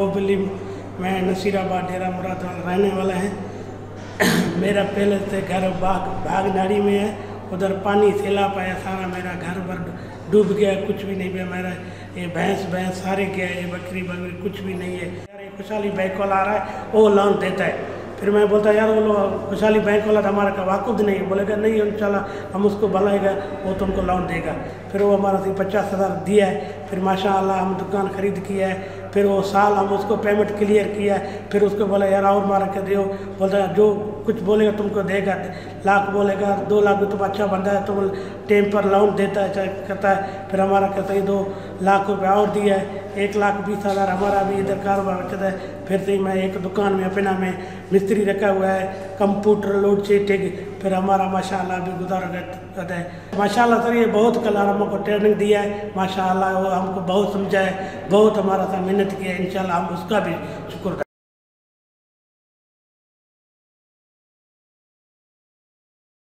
Probably मैं नसीराबाद डेरा मुरादाबाद रहने वाला है। मेरा पहले से घर भागदारी में है। उधर पानी फैला पाया, सारा मेरा घर भर डूब गया, कुछ भी नहीं है। मेरा ये भैंस सारे गया, ये बकरी कुछ भी नहीं है। यार खुशहाली बैंक वाला आ रहा है, वो लोन देता है। फिर मैं बोलता यार वो लोग खुशहाली बैंक वाला हमारा का वाकुफ़ नहीं है। बोलेगा नहीं इंशाल्लाह हम उसको बुलाएगा, वो तुमको लोन देगा। फिर वो हमारा से 50,000 दिया है। फिर माशाल्लाह हम दुकान खरीद किया है। फिर वो साल हम उसको पेमेंट क्लियर किया। फिर उसको बोला यार और मारा के दो, बोलता जो कुछ बोलेगा तुमको देगा, लाख बोलेगा 2 लाख, तुम अच्छा बंदा है, तुम टाइम पर लोन देता है करता है। फिर हमारा कहता है 2 लाख रुपया और दिया है, 1,20,000 हमारा भी इधर कारोबार करता है। फिर से मैं एक दुकान में अपना में मिस्त्री रखा हुआ है, कंप्यूटर लोड चीटिंग। फिर हमारा माशाल्लाह भी गुजारा करता है। माशाल्लाह सर ये बहुत कल हमको ट्रेनिंग दिया है, माशाल्लाह वो हमको बहुत समझा है, बहुत हमारा सा मेहनत किया है। इंशाल्लाह हम उसका भी शुक्र